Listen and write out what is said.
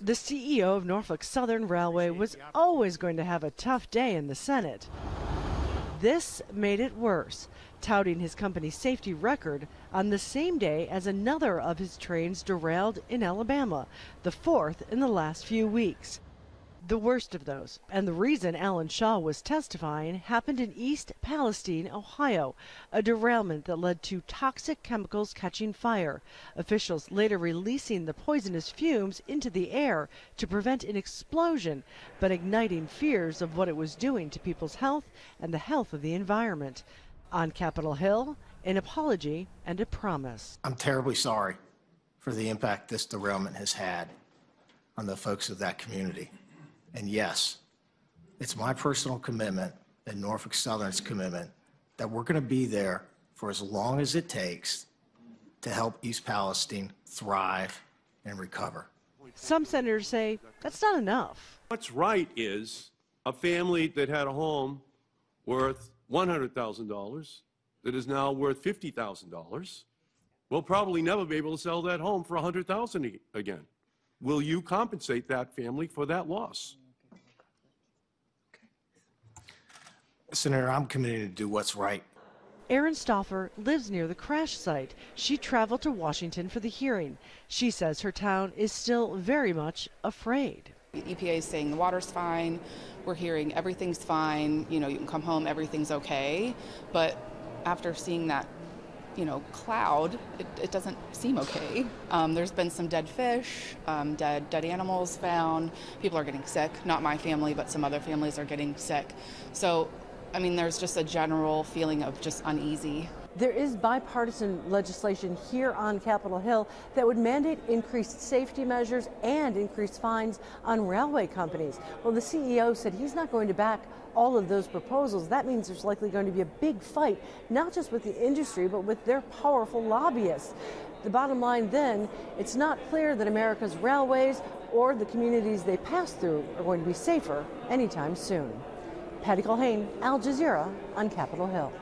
The CEO of Norfolk Southern Railway was always going to have a tough day in the Senate. This made it worse, touting his company's safety record on the same day as another of his trains derailed in Alabama, the fourth in the last few weeks. The worst of those, and the reason Alan Shaw was testifying, happened in East Palestine, Ohio, a derailment that led to toxic chemicals catching fire, officials later releasing the poisonous fumes into the air to prevent an explosion, but igniting fears of what it was doing to people's health and the health of the environment. On Capitol Hill, an apology and a promise. I'm terribly sorry for the impact this derailment has had on the folks of that community. And yes, it's my personal commitment and Norfolk Southern's commitment that we're going to be there for as long as it takes to help East Palestine thrive and recover. Some senators say that's not enough. What's right is a family that had a home worth $100,000 that is now worth $50,000 will probably never be able to sell that home for $100,000 again. Will you compensate that family for that loss? Senator, I'm committed to do what's right. Erin Stauffer lives near the crash site. She traveled to Washington for the hearing. She says her town is still very much afraid. The EPA is saying the water's fine. We're hearing everything's fine. You know, you can come home, everything's okay. But after seeing that, you know, cloud, it doesn't seem okay. There's been some dead fish, dead animals found. People are getting sick. Not my family, but some other families are getting sick. So, I mean, there's just a general feeling of just uneasy. There is bipartisan legislation here on Capitol Hill that would mandate increased safety measures and increased fines on railway companies. Well, the CEO said he's not going to back all of those proposals. That means there's likely going to be a big fight, not just with the industry, but with their powerful lobbyists. The bottom line then, it's not clear that America's railways or the communities they pass through are going to be safer anytime soon. Patty Culhane, Al Jazeera on Capitol Hill.